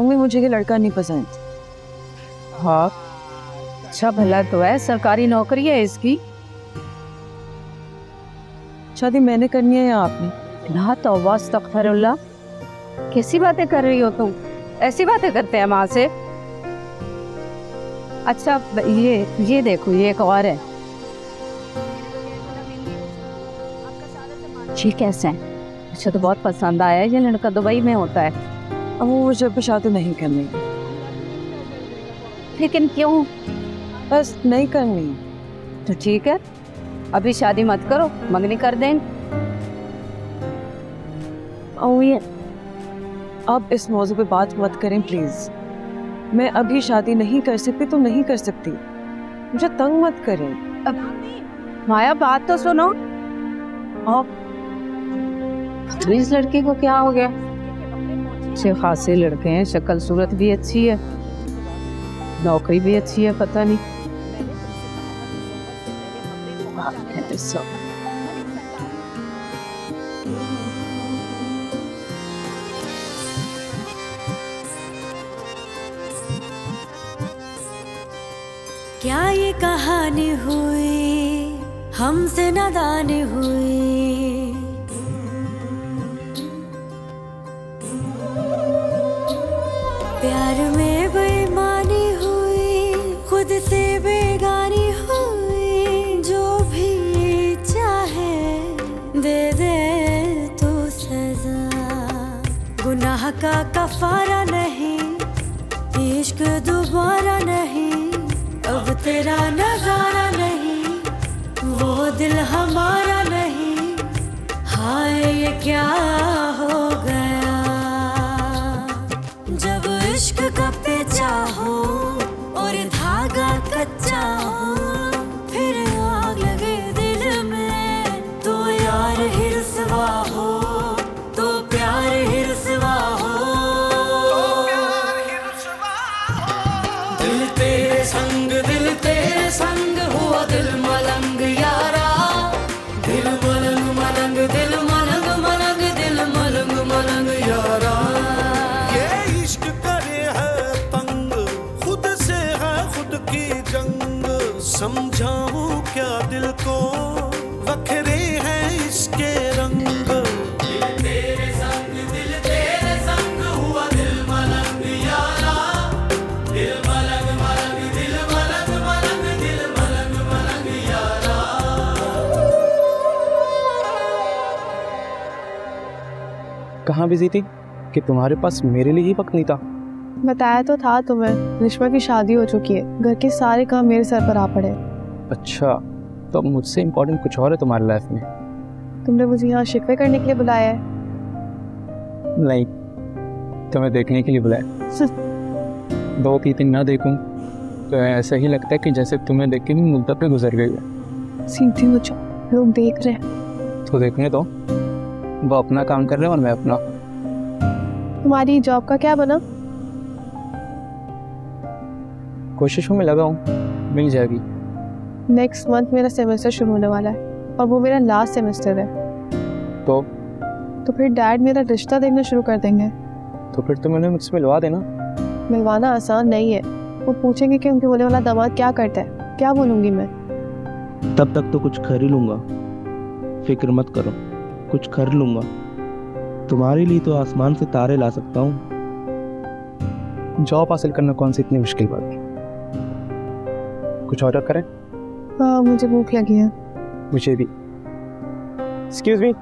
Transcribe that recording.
अम्मी मुझे ये लड़का नहीं पसंद। हाँ अच्छा भला तो है, सरकारी नौकरी है इसकी। शादी मैंने करनी है या आपने? ना तौबा अस्तगफिरुल्लाह, कैसी बातें कर रही हो तुम, ऐसी बातें करते हैं माँ से। अच्छा ये देखो ये एक और है। जी कैसे हैं? अच्छा तो बहुत पसंद आया, ये लड़का दुबई में होता है। अब वो मुझे शादी नहीं करनी। लेकिन क्यों? बस नहीं करनी। तो ठीक है अभी शादी मत करो, मंगनी कर देंगे। अब इस मौजू पे बात मत करें प्लीज। मैं अभी शादी नहीं कर सकती, तुम नहीं कर सकती, मुझे तंग मत करें। अब माया बात तो सुनो। और इस लड़के को क्या हो गया? अच्छे खासे लड़के हैं, शक्ल सूरत भी अच्छी है, नौकरी भी अच्छी है, पता नहीं। क्या ये कहानी हुई, हमसे नादान हुई। प्यार में बेईमानी हुई, खुद से बेगानी हुई। जो भी चाहे दे दे तू सजा, गुनाह का कफारा नहीं, इश्क दोबारा नहीं। अब तेरा नजारा नहीं, वो दिल हमारा नहीं। हाय ये क्या हो गया, जब इश्क का पेचा हो और धागा कच्चा हो, फिर आग लगे दिल में तो यार ही रुसवा हो, तो प्यार ही रुसवा हो। दिल तेरे संग हुआ दिल मलंग यारा, दिल मलंग मलंग, दिल मलंग मलंग, दिल मलंग मलंग यारा। ये इश्क करे है तंग, खुद से है खुद की जंग। समझाऊं क्या दिल को, बखरे हैं इसके रंग। कहाँ बिजी थी कि तुम्हारे पास मेरे लिए ही वक्त नहीं था? बताया तो था तुम्हें, रिश्मा की शादी हो चुकी है, घर के सारे काम मेरे सर पर आ पड़े। अच्छा तो अब मुझसे इम्पोर्टेंट कुछ और है तुम्हारी लाइफ में? तुमने मुझे यहाँ शिकवे करने के लिए बुलाया है? नहीं, तुम्हें देखने के लिए बुलाया। 2-3 दिन ना देखूँ तो ऐसा ही लगता है कि जैसे तुम्हें देख के भी मुद्दत में गुजर गई है। सीधी हो जाओ, लोग देख रहे हैं। तो देखने दो, वो अपना काम कर रहे हैं और मैं अपना। तुम्हारी जॉब का क्या बना? कोशिशों में लगा हूँ, मिल जाएगी। नेक्स्ट मंथ मेरा सेमेस्टर शुरू होने वाला है और वो मेरा लास्ट सेमेस्टर है। तो फिर डैड मेरा रिश्ता देखना शुरू कर देंगे। तो फिर तुम उन्हें मुझसे मिलवा देना। मिलवाना आसान नहीं है, वो पूछेंगे कि उनके बोले वाला दामाद क्या करता है। क्या बोलूँगी मैं? तब तक तो कुछ खरीद लूँगा, फिक्र मत करो, कुछ कर लूंगा। तुम्हारे लिए तो आसमान से तारे ला सकता हूँ। जॉब हासिल करना कौन सी इतनी मुश्किल बात है? कुछ ऑर्डर करें? हाँ मुझे भूख लगी है। मुझे भी। एक्सक्यूज मी।